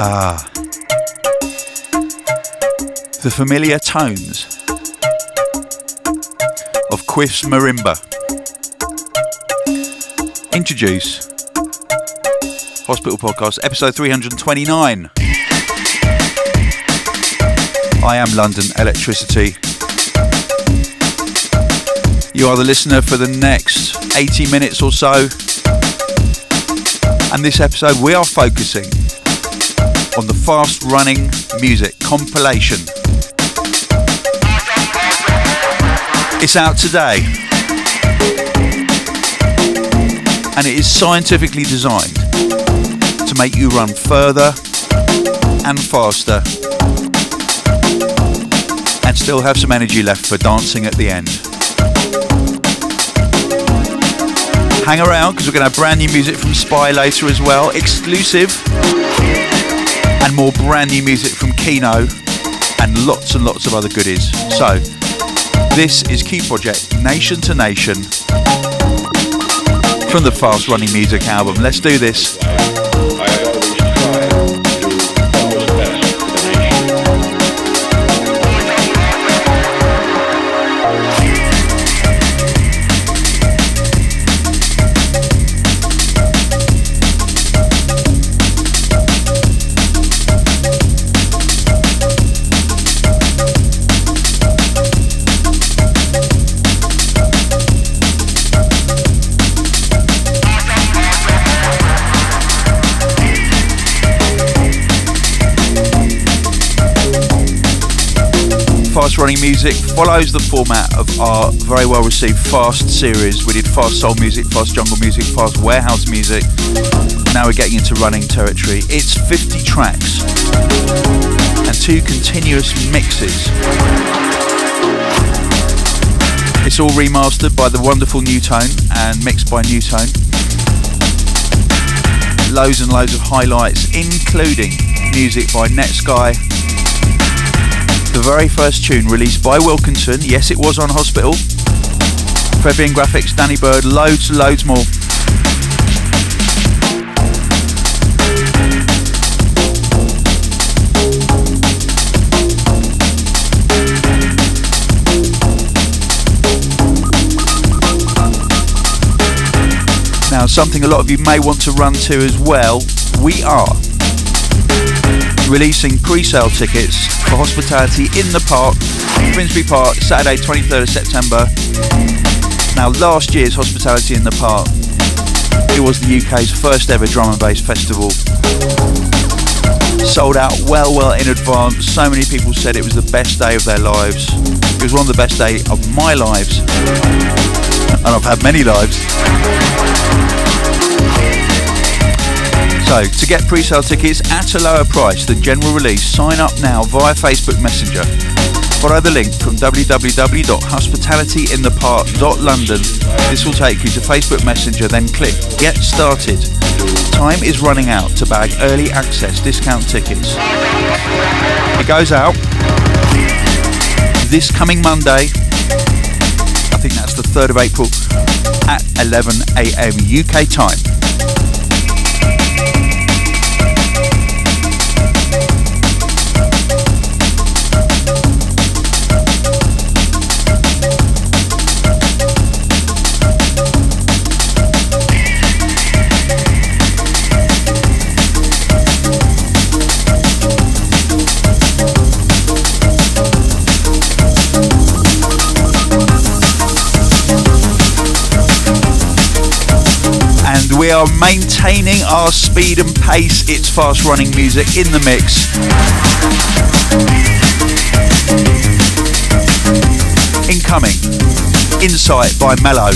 Ah. The familiar tones of Quiff's marimba introduce Hospital Podcast episode 329. I am London Electricity. You are the listener for the next 80 minutes or so, and this episode we are focusing on the fast running music compilation. It's out today, and it is scientifically designed to make you run further and faster and still have some energy left for dancing at the end. Hang around because we're going to have brand new music from S.P.Y later as well, exclusive, and more brand new music from Keeno and lots of other goodies. So this is Q-Project, Nation to Nation, from the Fast Running Music album. Let's do this. Running music follows the format of our very well received Fast series. We did Fast Soul music, Fast Jungle music, Fast Warehouse music. Now we're getting into running territory. It's 50 tracks and 2 continuous mixes. It's all remastered by the wonderful Nu:Tone and mixed by Nu:Tone. Loads and loads of highlights, including music by NetSky. The very first tune released by Wilkinson, yes, it was on Hospital. Fabian Graphics, Danny Bird, loads, loads more. Now, something a lot of you may want to run to as well, we are releasing pre-sale tickets for Hospitality in the Park, Brinsbury Park, Saturday 23rd of September. Now, last year's Hospitality in the Park, it was the UK's first ever drum and bass festival. Sold out well in advance. So many people said it was the best day of their lives. It was one of the best days of my lives, and I've had many lives. So, to get pre-sale tickets at a lower price than general release, sign up now via Facebook Messenger. Follow the link from www.hospitalityinthepark.london. This will take you to Facebook Messenger, then click Get Started. Time is running out to bag early access discount tickets. It goes out this coming Monday, I think that's the 3rd of April, at 11 a.m. UK time. We are maintaining our speed and pace. It's fast running music in the mix. Incoming, Insight by Mellow.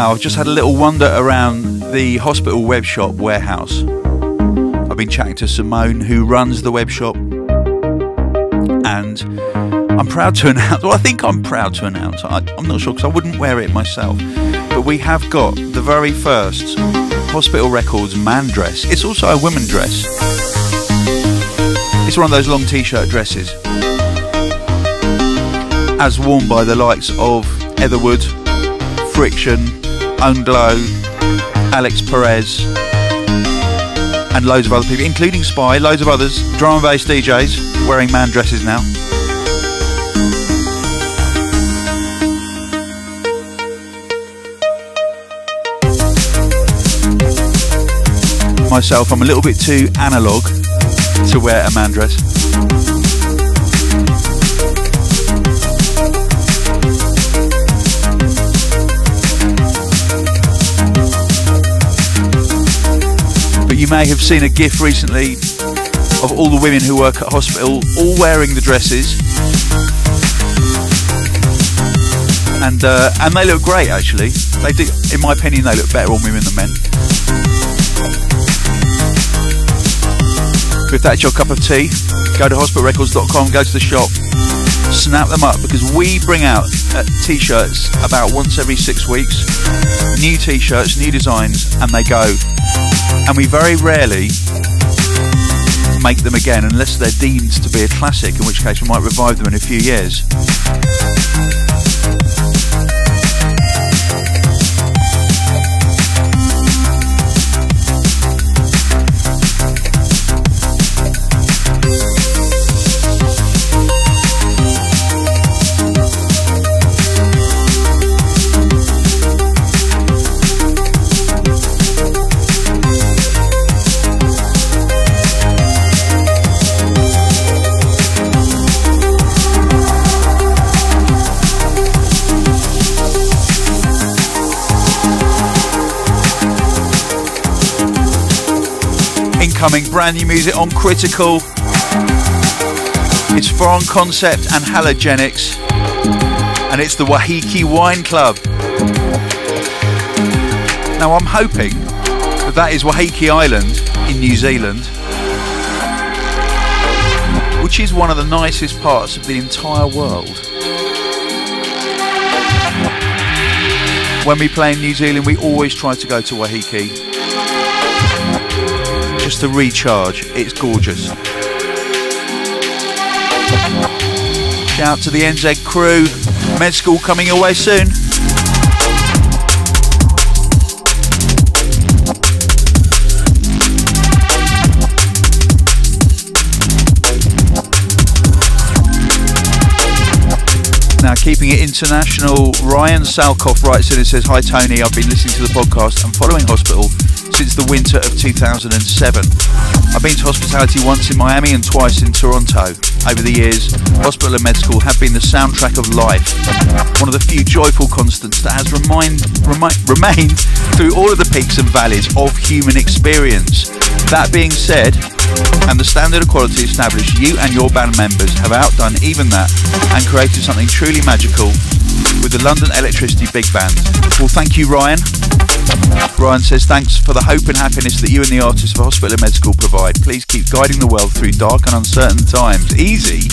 now, I've just had a little wander around the hospital web shop warehouse. I've been chatting to Simone, who runs the web shop, and I'm proud to announce, well, I think I'm proud to announce, I'm not sure because I wouldn't wear it myself, but we have got the very first Hospital Records man dress. It's also a woman dress. It's one of those long t-shirt dresses, as worn by the likes of Etherwood, Friction, Own Glo, Alex Perez, and loads of other people, including S.P.Y, loads of others, drum and bass DJs wearing man dresses now. Myself, I'm a little bit too analogue to wear a man dress. You may have seen a GIF recently of all the women who work at hospital all wearing the dresses, and they look great actually. They do, in my opinion, they look better on women than men. If that's your cup of tea, go to hospitalrecords.com, go to the shop, snap them up, because we bring out t-shirts about once every 6 weeks, new t-shirts, new designs, and they go. And we very rarely make them again unless they're deemed to be a classic, in which case we might revive them in a few years. Coming brand new music on Critical. It's Foreign Concept and Halogenix, and it's the Waiheke Wine Club. Now I'm hoping that that is Waiheke Island in New Zealand, which is one of the nicest parts of the entire world. When we play in New Zealand, we always try to go to Waiheke. Just to recharge, it's gorgeous. Shout out to the NZ crew, Med School coming your way soon. Now keeping it international, Ryan Salkoff writes in and says, "Hi Tony, I've been listening to the podcast and following Hospital since the winter of 2007. I've been to hospitality once in Miami and twice in Toronto. Over the years, Hospital and Med School have been the soundtrack of life, one of the few joyful constants that has remained through all of the peaks and valleys of human experience. That being said, and the standard of quality established, you and your band members have outdone even that and created something truly magical with the London Electricity Big Band." Well, thank you, Ryan. Ryan says, "Thanks for the hope and happiness that you and the artists of Hospital and Med School provide. Please keep guiding the world through dark and uncertain times." Easy.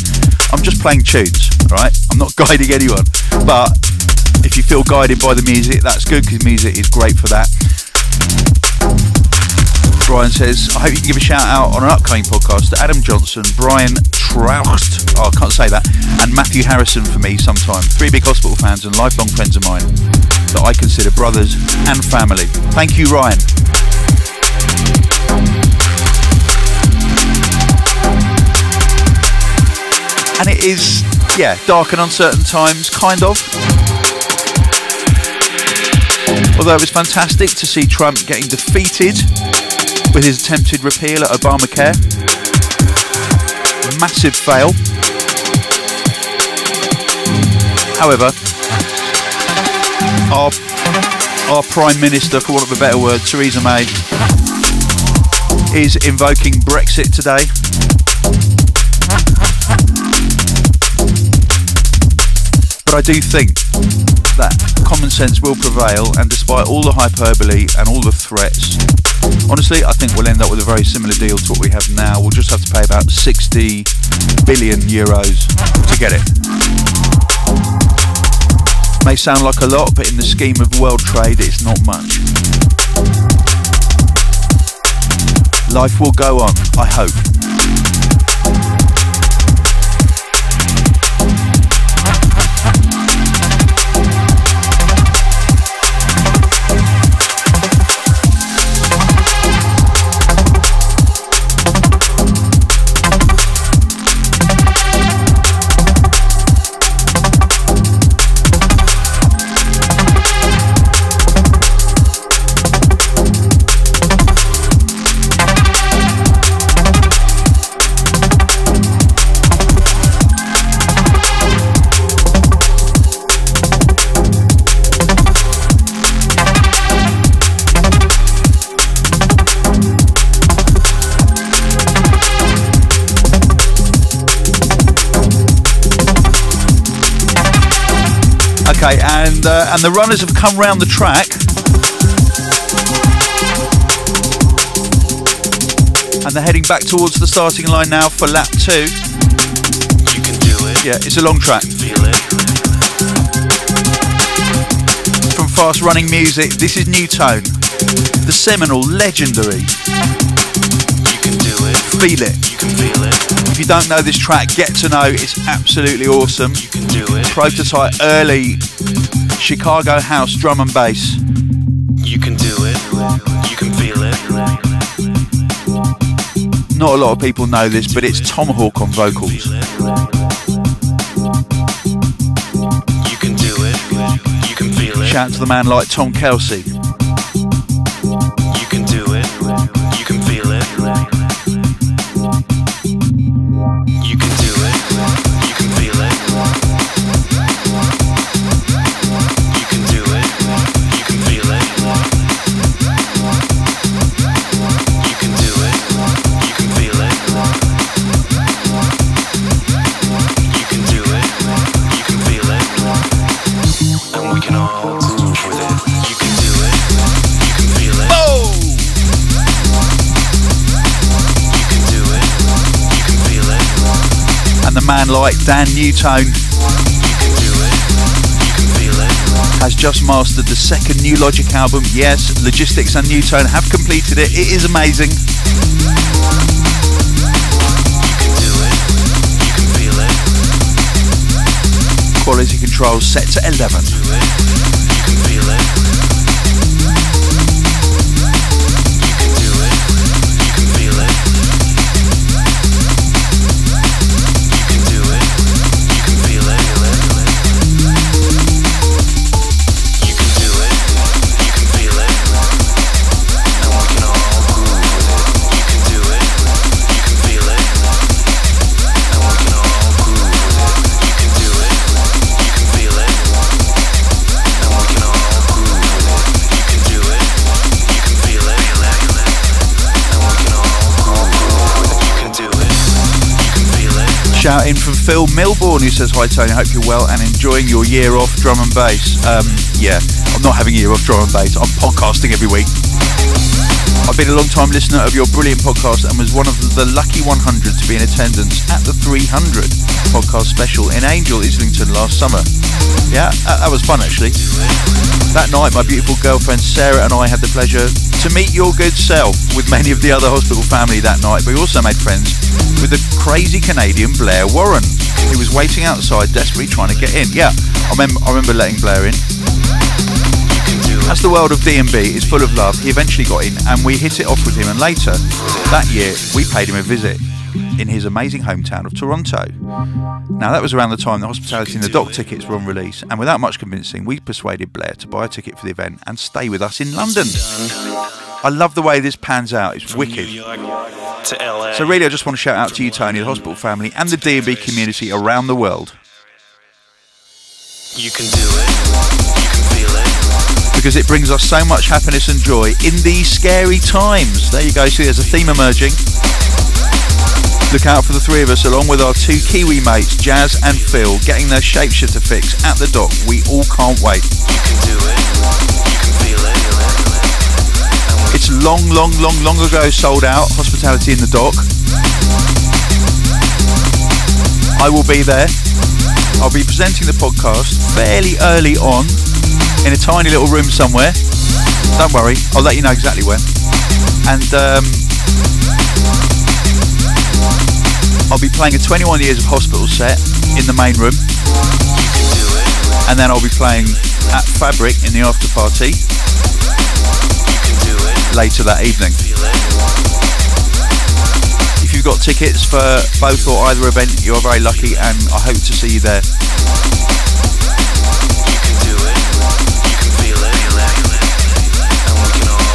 I'm just playing tunes, right? I'm not guiding anyone. But if you feel guided by the music, that's good, because music is great for that. Brian says, "I hope you can give a shout out on an upcoming podcast to Adam Johnson, Brian Troust," oh, I can't say that, "and Matthew Harrison for me sometime. Three big hospital fans and lifelong friends of mine that I consider brothers and family." Thank you, Ryan. And it is, yeah, dark and uncertain times, kind of. Although it was fantastic to see Trump getting defeated with his attempted repeal at Obamacare. Massive fail. However, our Prime Minister, for want of a better word, Theresa May, is invoking Brexit today. But I do think that common sense will prevail, and despite all the hyperbole and all the threats, honestly, I think we'll end up with a very similar deal to what we have now. We'll just have to pay about 60 billion euros to get it. May sound like a lot, but in the scheme of world trade, it's not much. Life will go on, I hope. Okay, and the runners have come round the track, and they're heading back towards the starting line now for lap 2. You can do it. Yeah, it's a long track. Feel it. From fast running music, this is Nu:Tone, the seminal, legendary. You can do it. Feel it. You can feel it. If you don't know this track, get to know. It's absolutely awesome. You can do it. Prototype early. Chicago house drum and bass. You can do it. You can feel it. Not a lot of people know this, but it's Tom Hawk on vocals. You can do it. You can feel it. Shout out to the man like Tom Kelsey. You can do it. You can feel it. You can do it. You can feel it. Man like Dan Nu:Tone has just mastered the second New Logic album. Yes, Logistics and Nu:Tone have completed it. It is amazing. Quality control set to 11. Shout in from Phil Milbourne, who says, "Hi Tony, hope you're well and enjoying your year off drum and bass." Yeah, I'm not having a year off drum and bass, I'm podcasting every week. I've been a long time listener of your brilliant podcast and was one of the lucky 100 to be in attendance at the 300 podcast special in Angel, Islington last summer. Yeah, that was fun actually. That night my beautiful girlfriend Sarah and I had the pleasure to meet your good self with many of the other hospital family that night. We also made friends with the crazy Canadian Blair Warren, who was waiting outside desperately trying to get in. Yeah, I remember letting Blair in. As the world of D&B is full of love, he eventually got in and we hit it off with him, and later that year we paid him a visit in his amazing hometown of Toronto. Now that was around the time the Hospitality in the Dock tickets were on release, and without much convincing we persuaded Blair to buy a ticket for the event and stay with us in London. I love the way this pans out, it's wicked. So really I just want to shout out to you Tony, the hospital family and the D&B community around the world. You can do it. Because it brings us so much happiness and joy in these scary times. There you go, see there's a theme emerging. Look out for the three of us along with our two Kiwi mates, Jazz and Phil, getting their shapeshifter fix at the dock. We all can't wait. You can do it. You can feel it. It's long ago sold out, Hospitality in the Dock. I will be there. I'll be presenting the podcast fairly early on in a tiny little room somewhere. Don't worry, I'll let you know exactly when. And I'll be playing a 21 Years of Hospital set in the main room. And then I'll be playing at Fabric in the after party later that evening. If you've got tickets for both or either event, you're very lucky, and I hope to see you there. You can do it. You can feel it. And we can all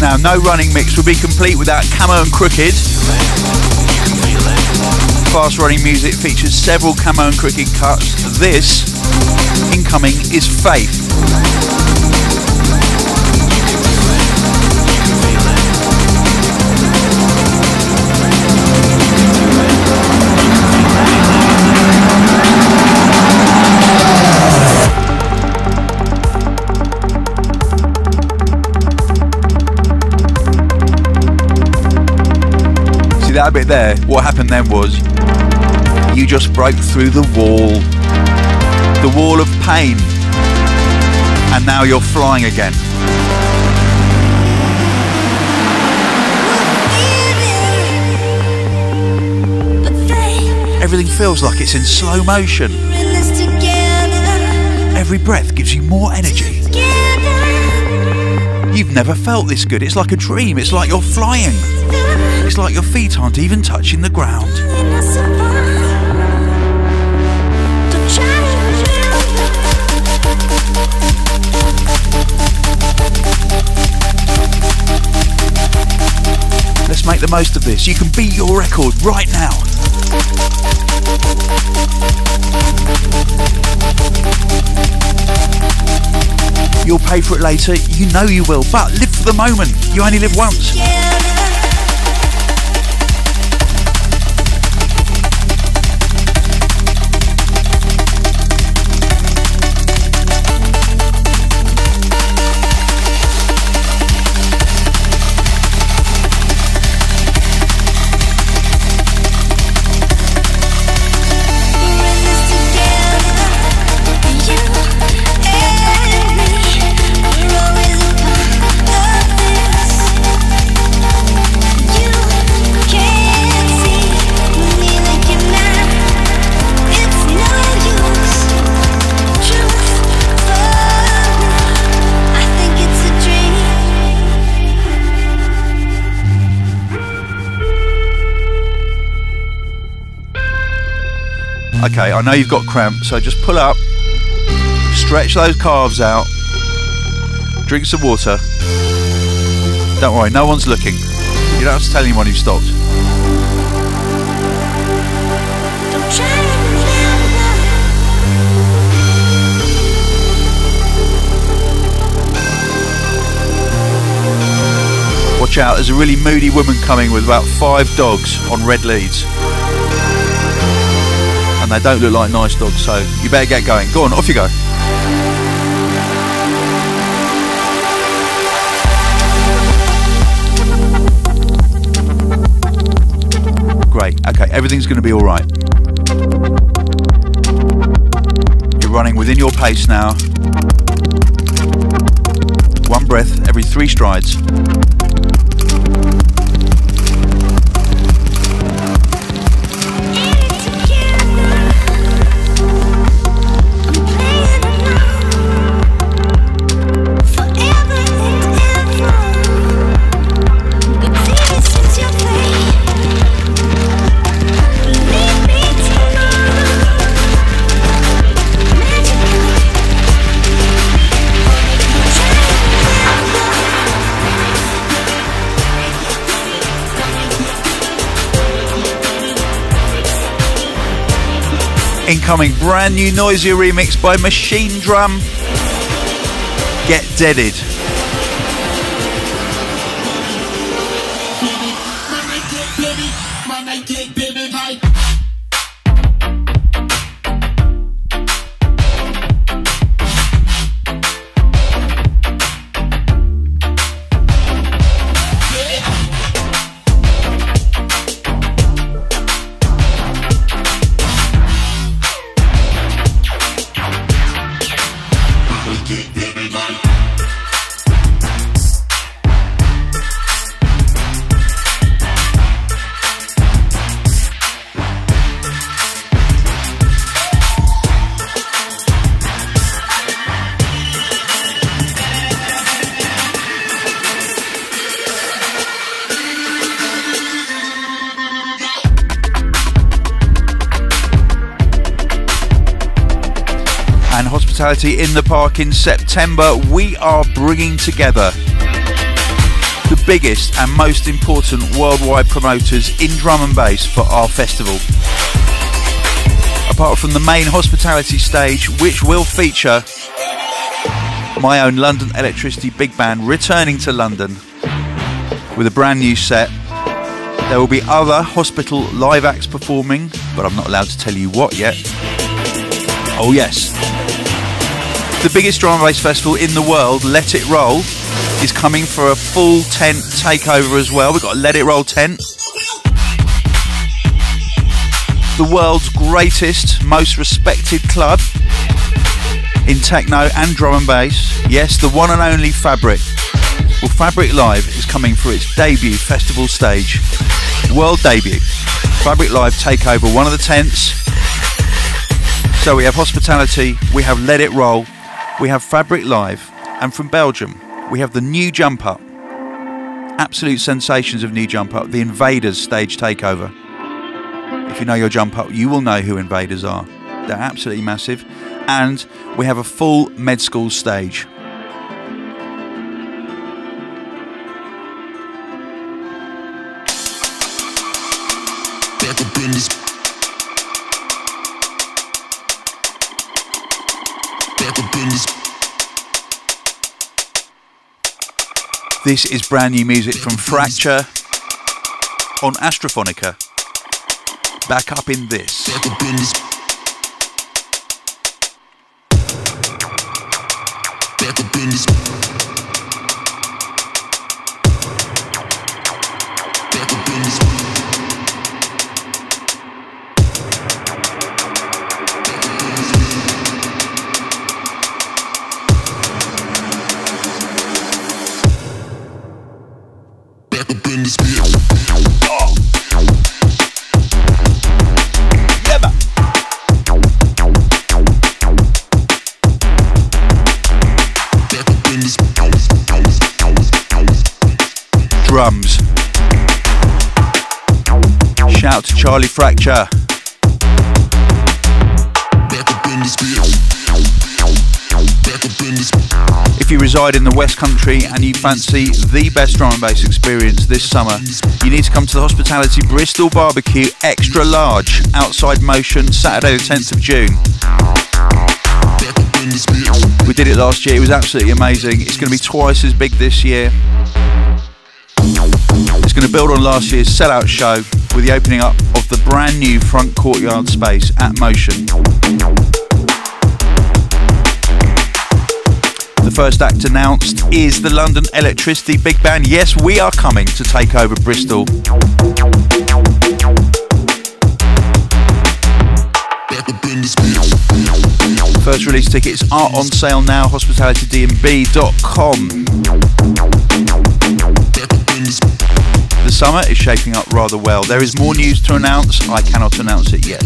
Now, no running mix would be complete without Camo and Krooked. Fast running music features several Camo and Krooked cuts. This incoming is Faith. That bit there, what happened then was you just broke through the wall of pain, and now you're flying again. Everything feels like it's in slow motion. Every breath gives you more energy. You've never felt this good. It's like a dream. It's like you're flying. It's like your feet aren't even touching the ground. Let's make the most of this. You can beat your record right now. You'll pay for it later. You know you will, but live for the moment. You only live once. Okay, I know you've got cramps, so just pull up, stretch those calves out, drink some water. Don't worry, no one's looking. You don't have to tell anyone you've stopped. Watch out, there's a really moody woman coming with about 5 dogs on red leads. And they don't look like nice dogs, so you better get going. Go on, off you go. Great, okay, everything's going to be alright. You're running within your pace now. One breath every 3 strides. Incoming brand new Noisier remix by Machine Drum. Get Deaded. Hospitality in the Park in September, we are bringing together the biggest and most important worldwide promoters in drum and bass for our festival. Apart from the main hospitality stage, which will feature my own London Electricity Big Band returning to London with a brand new set, there will be other Hospital live acts performing, but I'm not allowed to tell you what yet. Oh yes. The biggest drum and bass festival in the world, Let It Roll, is coming for a full tent takeover as well. We've got a Let It Roll tent. The world's greatest, most respected club in techno and drum and bass. Yes, the one and only Fabric. Well, Fabric Live is coming for its debut festival stage. World debut. Fabric Live takeover one of the tents. So we have Hospitality, we have Let It Roll, we have Fabric Live, and from Belgium, we have the new Jump Up. Absolute sensations of new Jump Up, the Invaders stage takeover. If you know your Jump Up, you will know who Invaders are. They're absolutely massive. And we have a full Med School stage. Back up in this. This is brand new music from Fracture on Astrophonica. Back up in this. Back up in this. Drums. Shout to Charlie Fracture. If you reside in the West Country and you fancy the best drum and bass experience this summer, you need to come to the Hospitality Bristol Barbecue Extra Large outside Motion, Saturday the 10th of June. We did it last year, it was absolutely amazing. It's going to be twice as big this year. It's going to build on last year's sellout show with the opening up of the brand new front courtyard space at Motion. The first act announced is the London Electricity Big Band. Yes, we are coming to take over Bristol. First release tickets are on sale now, hospitalitydnb.com. The summer is shaping up rather well. There is more news to announce. I cannot announce it yet.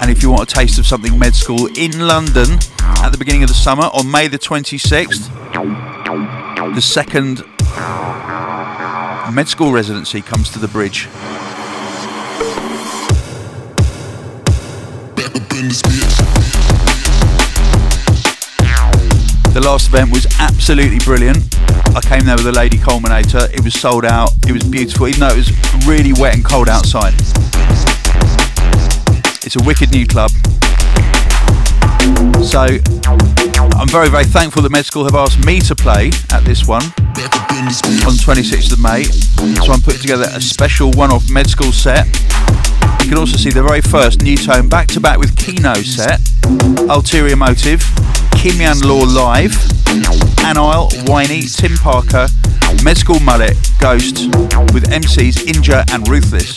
And if you want a taste of something Med School in London at the beginning of the summer on May the 26th, the second Med School residency comes to the bridge. last event was absolutely brilliant. I came there with a Lady Culminator, it was sold out, it was beautiful, even though it was really wet and cold outside. It's a wicked new club. So I'm very, very thankful that Med School have asked me to play at this one on 26th of May. So I'm putting together a special one-off Med School set. You can also see the very first Nu:Tone back-to-back with Keeno set, Ulterior Motive, Kimian Law Live, Anile, Winey, Tim Parker, Med School Mullet, Ghost, with MCs Inja and Ruthless.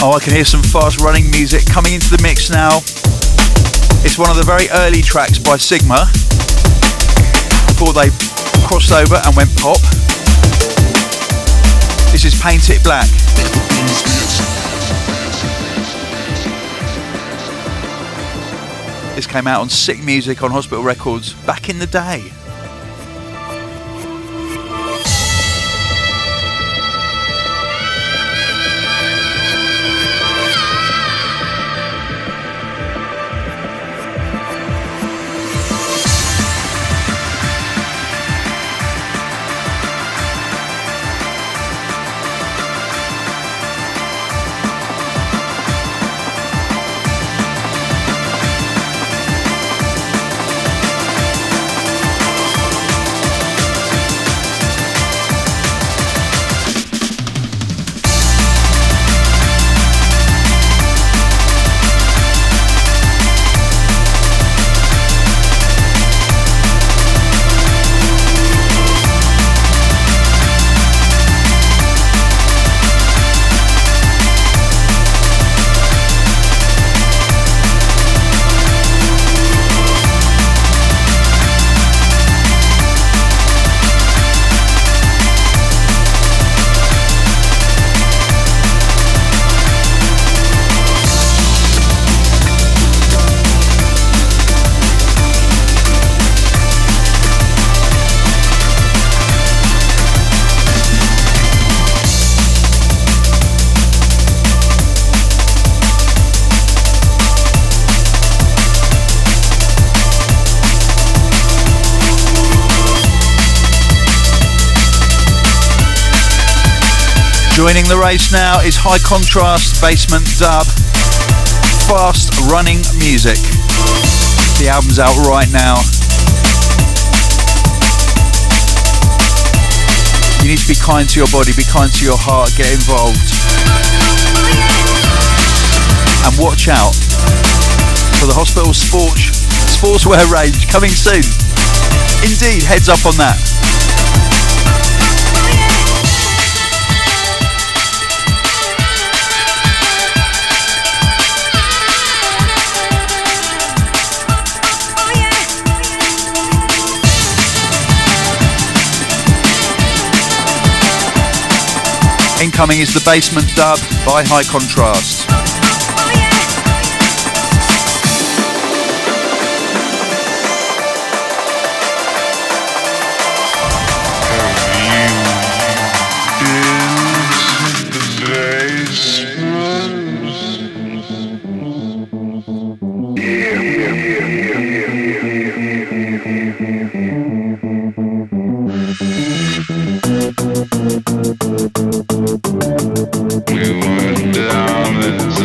Oh, I can hear some fast running music coming into the mix now. It's one of the very early tracks by Sigma before they crossed over and went pop. This is Paint It Black. This came out on Sick Music on Hospital Records back in the day. Joining the race now is High Contrast, Basement Dub, fast running music. The album's out right now. You need to be kind to your body, be kind to your heart, get involved. And watch out for the Hospital Sportswear range coming soon. Indeed, heads up on that. Incoming is the Basement Dub by High Contrast. We went down this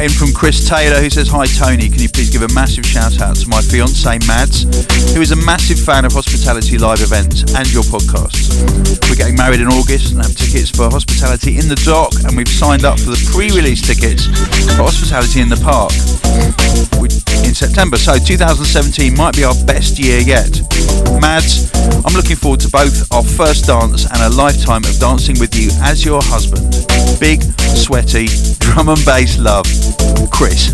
shout in from Chris Taylor, who says, "Hi Tony, can you please give a massive shout out to my fiance Mads, who is a massive fan of Hospitality Live events and your podcasts. We're getting married in August and have tickets for Hospitality in the Dock, and we've signed up for the pre-release tickets for Hospitality in the Park in September, so 2017 might be our best year yet. Mads, I'm looking forward to both our first dance and a lifetime of dancing with you as your husband. Big, sweaty, drum and bass love, Chris."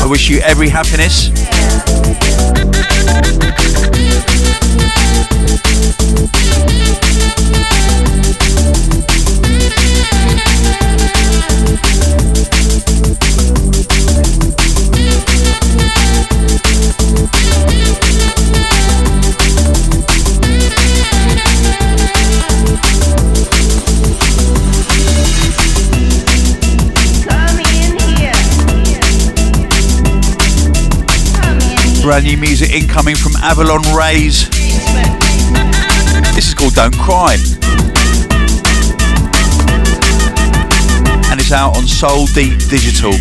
I wish you every happiness. Brand new music incoming from Avalon Rays. This is called Don't Cry, and it's out on Soul Deep Digital.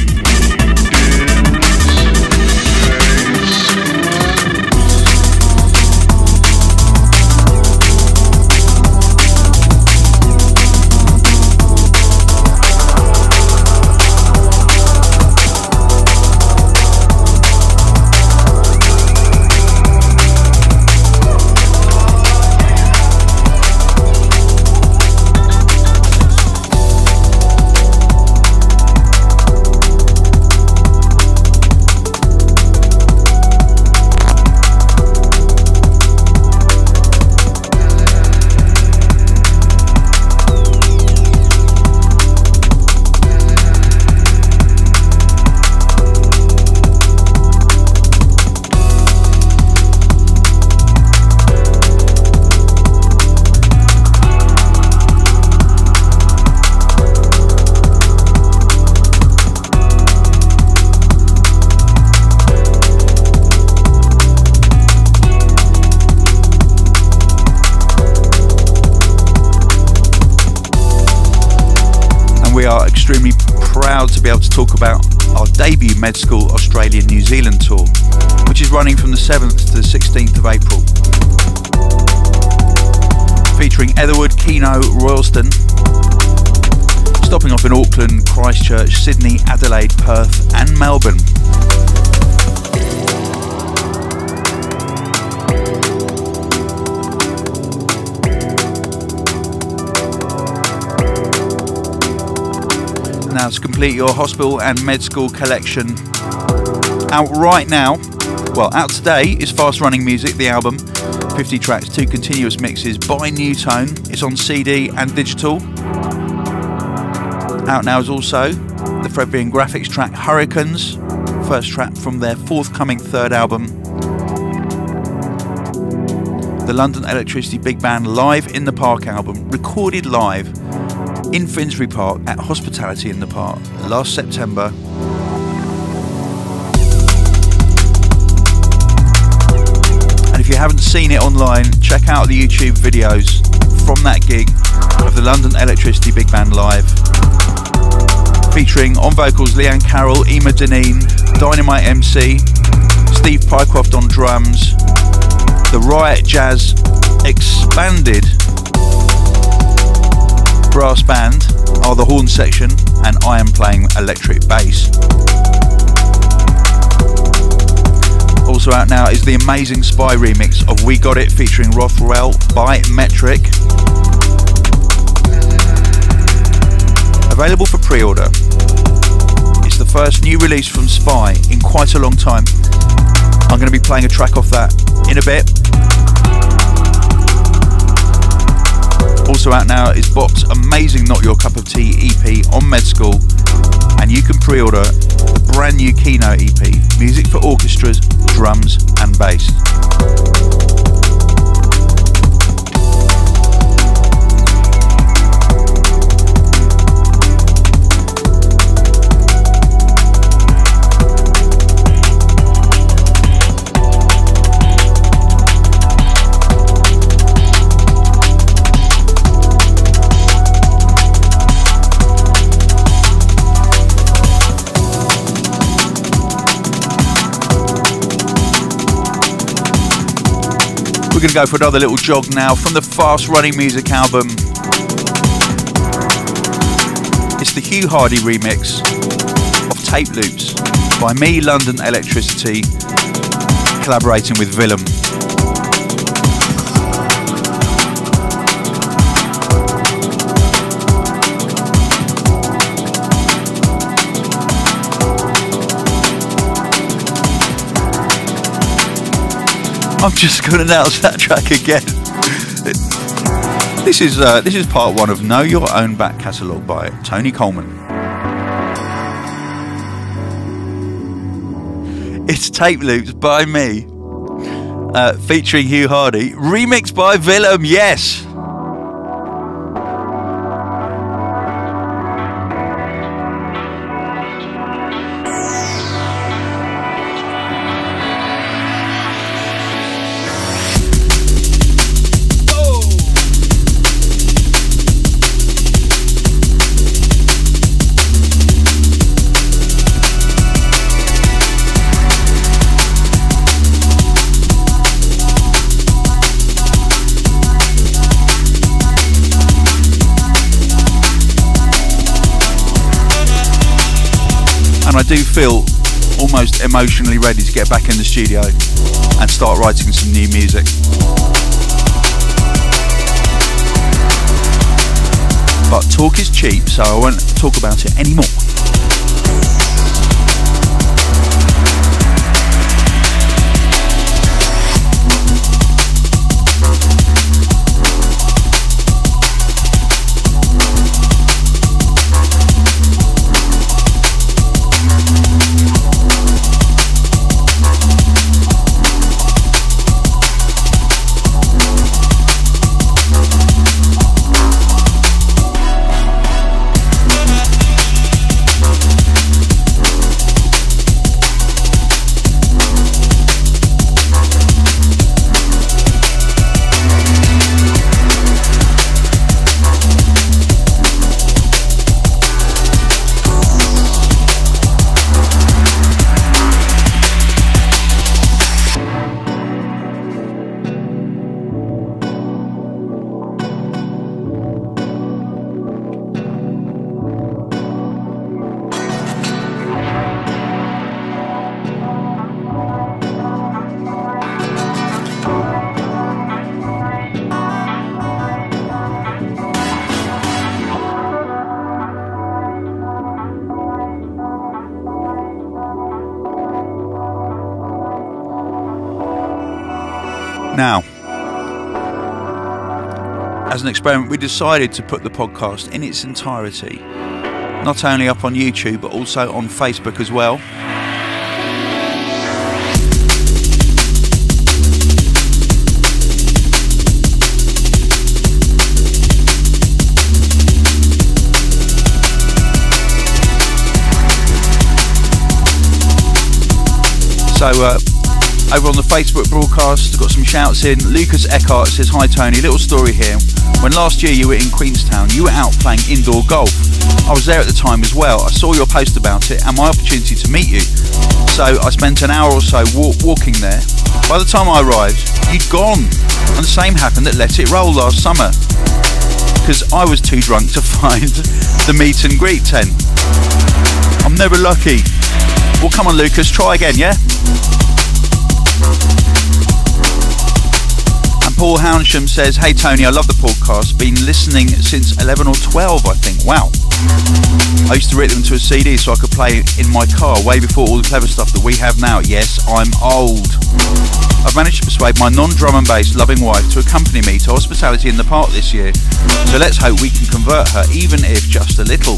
Extremely proud to be able to talk about our debut Med School Australia New Zealand tour, which is running from the 7th to the 16th of April, featuring Etherwood, Keeno, Royalston, stopping off in Auckland, Christchurch, Sydney, Adelaide, Perth and Melbourne. Now to complete your hospital and med school collection, out right now, well out today, is Fast Running Music, the album, 50 tracks, 2 continuous mixes by Nu:Tone. It's on CD and digital. Out now is also the Fabian Graphics track Hurricanes, first track from their forthcoming 3rd album. The London Electricity Big Band Live in the Park album, recorded live in Brinsbury Park at Hospitality in the Park last September. And if you haven't seen it online, check out the YouTube videos from that gig of the London Electricity Big Band Live, featuring on vocals Leanne Carroll, Ema Deneen, Dynamite MC, Steve Pycroft on drums, the Riot Jazz Expanded Brass Band are the horn section, and I am playing electric bass. Also out now is the amazing S.P.Y remix of We Got It featuring Rothwell by Metric, available for pre-order. It's the first new release from S.P.Y in quite a long time. I'm going to be playing a track off that in a bit. Also out now is Bop's amazing Not Your Cup of Tea EP on Med School, and you can pre-order the brand new Keeno EP, music for orchestras, drums and bass. We're going to go for another little jog now from the Fast Running Music album. It's the Hugh Hardie remix of Tape Loops by me, London Electricity, collaborating with Villem. I'm just going to announce that track again. This is part one of Know Your Own Back Catalogue by Tony Coleman. It's Tape Loops by me, featuring Hugh Hardie, remixed by Villem. Yes. I do feel almost emotionally ready to get back in the studio and start writing some new music. But talk is cheap, so I won't talk about it anymore. Now, as an experiment, we decided to put the podcast in its entirety, not only up on YouTube, but also on Facebook as well. So, over on the Facebook broadcast, I've got some shouts in. Lucas Eckhart says, "Hi Tony, little story here. When last year you were in Queenstown, you were out playing indoor golf. I was there at the time as well. I saw your post about it and my opportunity to meet you. So I spent an hour or so walking there. By the time I arrived, you'd gone. And the same happened at Let It Roll last summer, because I was too drunk to find the meet and greet tent. I'm never lucky." Well, come on Lucas, try again, yeah? Paul Hownsham says, "Hey Tony, I love the podcast. Been listening since 11 or 12, I think. Wow. I used to rip them to a CD so I could play in my car way before all the clever stuff that we have now. Yes, I'm old. I've managed to persuade my non-drum and bass loving wife to accompany me to Hospitality in the Park this year. So let's hope we can convert her, even if just a little.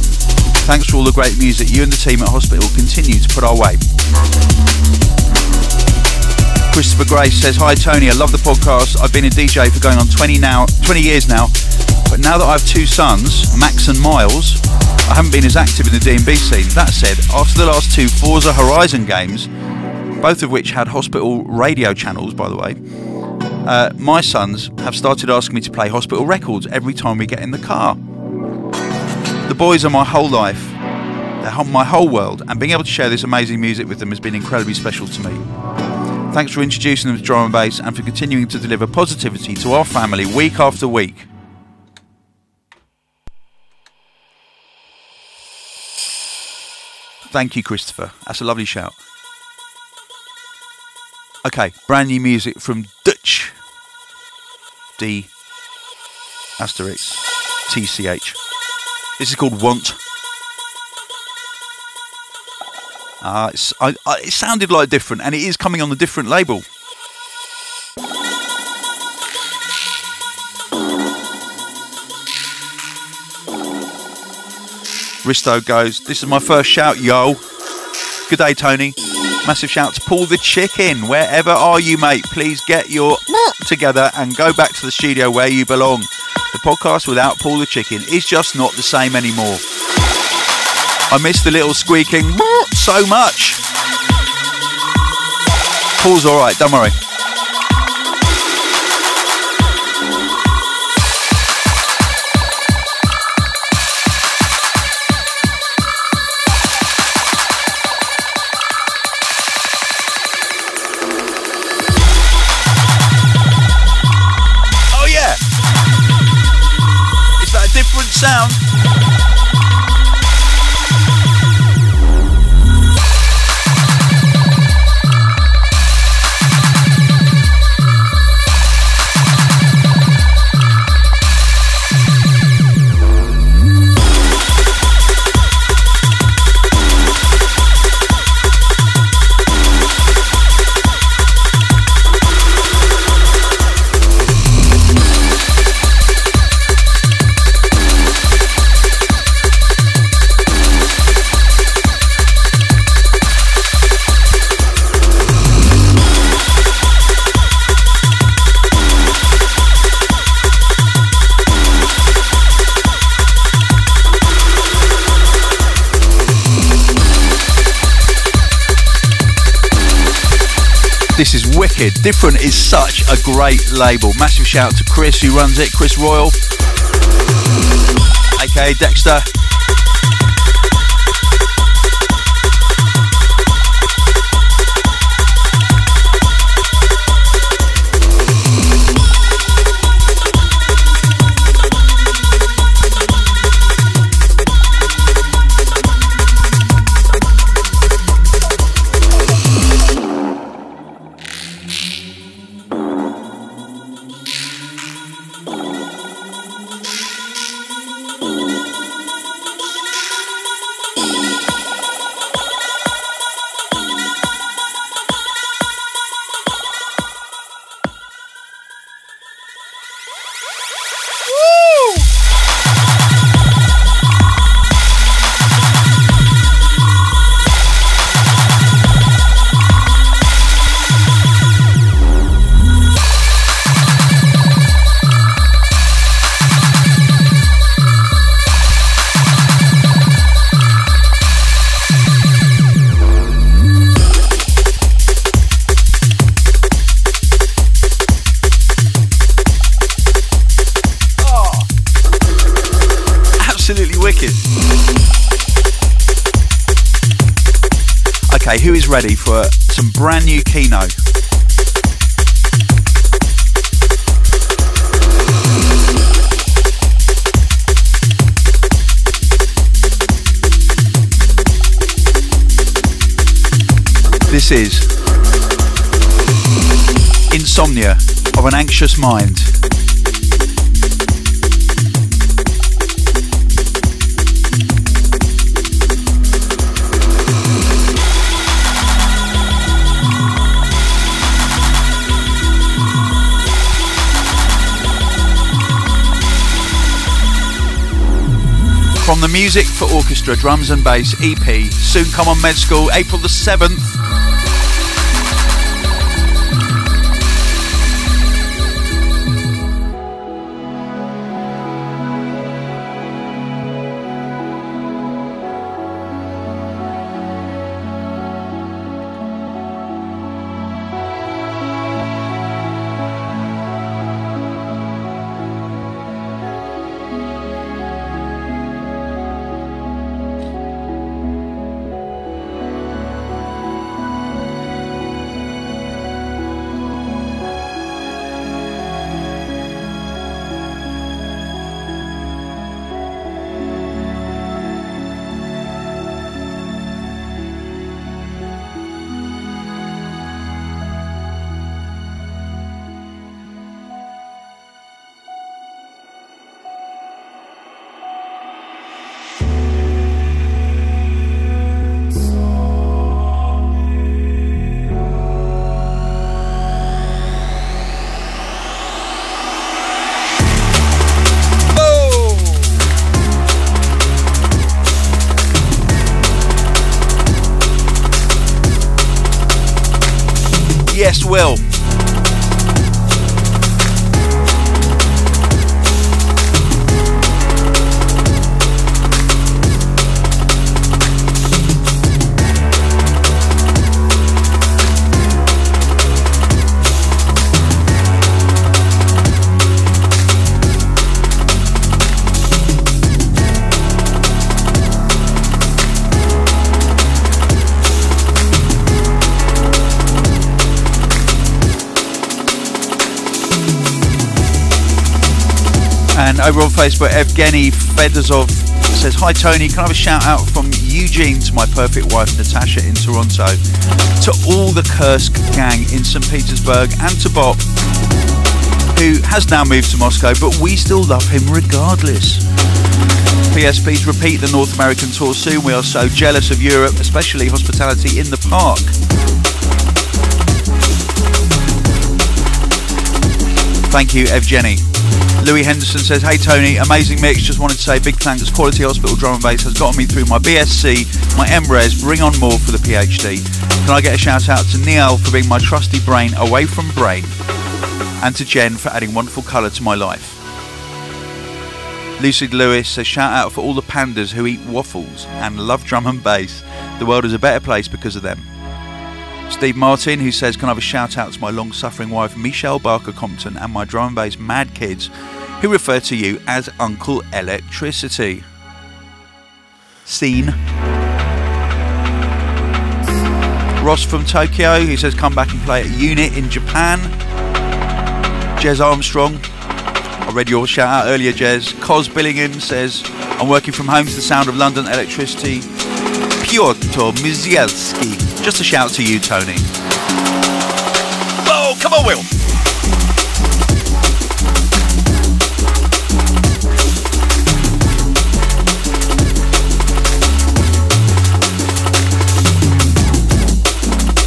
Thanks for all the great music you and the team at Hospital continue to put our way." Christopher Grace says, "Hi Tony, I love the podcast. I've been a DJ for going on 20 years now, but now that I have two sons, Max and Miles, I haven't been as active in the D&B scene. That said, after the last two Forza Horizon games, both of which had Hospital radio channels, by the way, my sons have started asking me to play Hospital Records every time we get in the car. The boys are my whole life, they're my whole world, and being able to share this amazing music with them has been incredibly special to me. Thanks for introducing them to drum and bass and for continuing to deliver positivity to our family week after week. Thank you, Christopher. That's a lovely shout. Okay, brand new music from Dutch. D*TCH. This is called Want. It sounded like different, and it is coming on a different label. Risto goes, this is my first shout, yo. Good day, Tony. Massive shout to Paul the Chicken. Wherever are you, mate? Please get your together and go back to the studio where you belong. The podcast without Paul the Chicken is just not the same anymore. I miss the little squeaking so much. Paul's all right, don't worry. Sound. This is wicked. Different is such a great label. Massive shout out to Chris, who runs it. Chris Royal, aka Dexter. Who is ready for some brand new Keeno? This is Insomnia of an Anxious Mind. From the Music for Orchestra, Drums and Bass EP, soon come on Med School, April the 7th. guest will. And over on Facebook, Evgeny Fedozov says, hi Tony, can I have a shout out from Eugene to my perfect wife Natasha in Toronto, to all the Kursk gang in St. Petersburg, and to Bob, who has now moved to Moscow, but we still love him regardless. PS, please repeat the North American tour soon. We are so jealous of Europe, especially Hospitality in the Park. Thank you, Evgeny. Louis Henderson says, hey Tony, amazing mix, just wanted to say big thanks. Quality Hospital Drum and Bass has gotten me through my BSc, my MRes, bring on more for the PhD. Can I get a shout out to Neil for being my trusty brain away from brain, and to Jen for adding wonderful colour to my life. Lucid Lewis says, shout out for all the pandas who eat waffles and love drum and bass. The world is a better place because of them. Steve Martin, who says, can I have a shout out to my long suffering wife Michelle Barker Compton and my drum and bass mad kids, who refer to you as Uncle Electricity. Scene. Ross from Tokyo, who says, come back and play at Unit in Japan. Jez Armstrong, I read your shout out earlier, Jez. Cos Billingham says, I'm working from home to the sound of London Electricity. Piotr Muzielski, just a shout to you, Tony. Oh, come on, Will.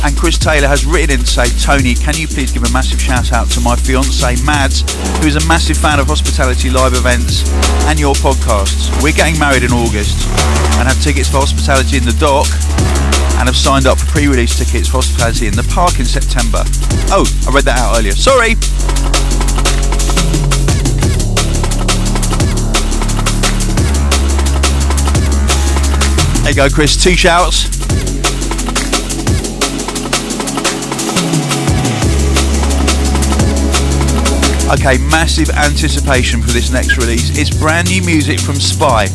And Chris Taylor has written in to say, Tony, can you please give a massive shout out to my fiancée Mads, who is a massive fan of Hospitality live events and your podcasts. We're getting married in August and have tickets for Hospitality in the Dock, and have signed up for pre-release tickets for Hospitality in the Park in September. Oh, I read that out earlier, sorry. There you go, Chris, two shouts. Okay, massive anticipation for this next release. It's brand new music from S.P.Y.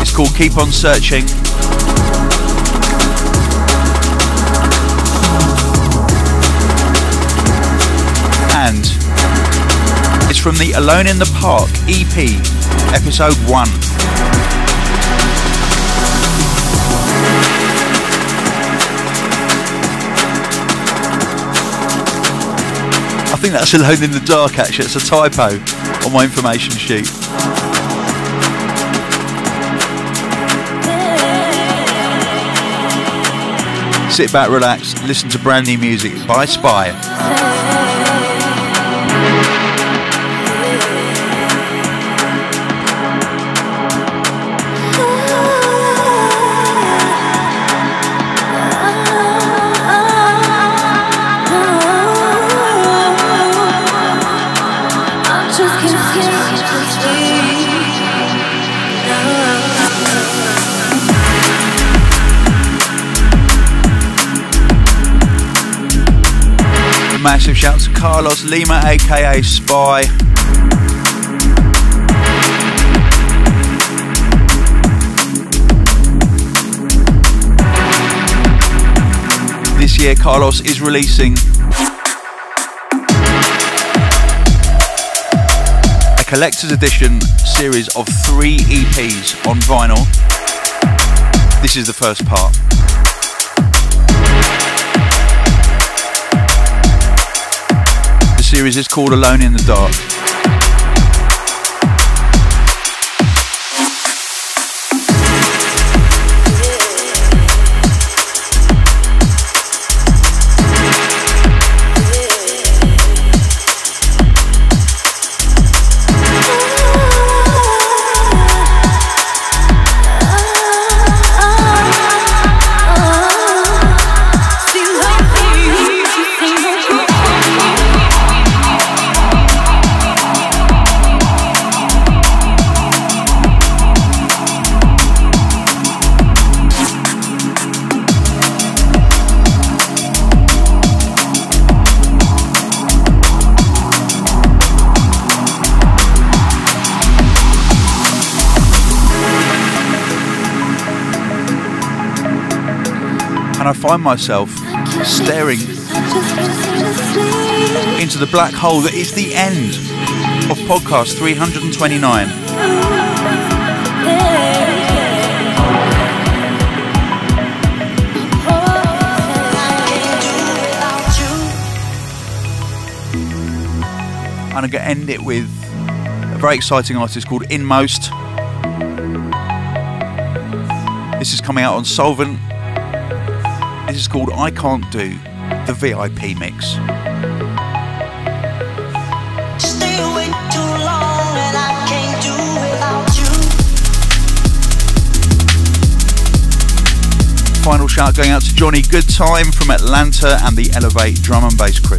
It's called Keep On Searching. And it's from the Alone in the Park EP, Episode 1. I think that's Alone in the Dark, actually. It's a typo on my information sheet. Sit back, relax, listen to brand new music by S.P.Y. Massive shout to Carlos Lima, aka S.P.Y. This year, Carlos is releasing a collector's edition series of 3 EPs on vinyl. This is the first part. Series is called Alone in the Dark. and I find myself staring into the black hole that is the end of podcast 329. And I'm going to end it with a very exciting artist called Inmost. This is coming out on Solvent. This is called I Can't Do, the VIP mix. Final shout going out to Johnny Goodtime from Atlanta and the Elevate drum and bass crew.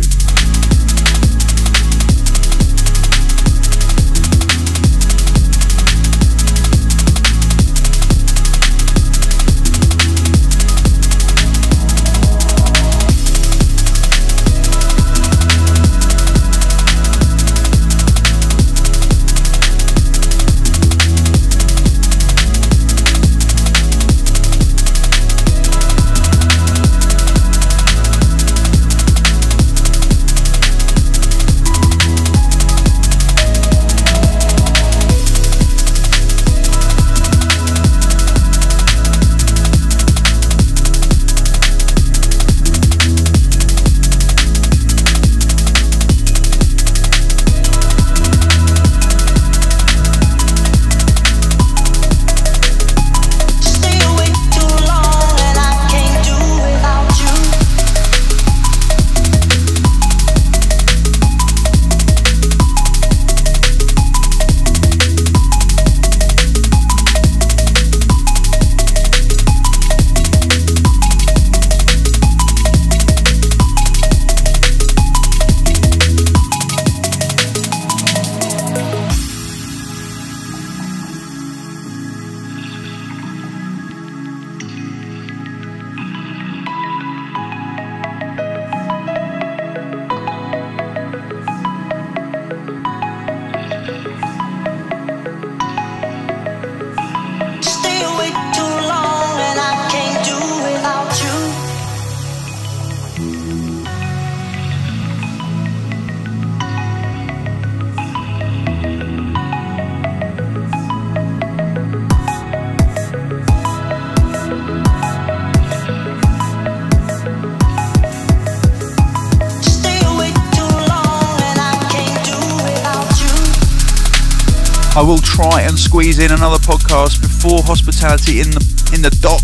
I will try and squeeze in another podcast before Hospitality in the Dock.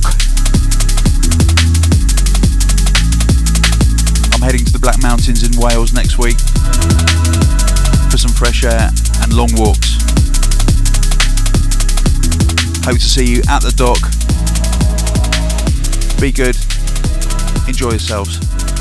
I'm heading to the Black Mountains in Wales next week for some fresh air and long walks. Hope to see you at the dock. Be good. Enjoy yourselves.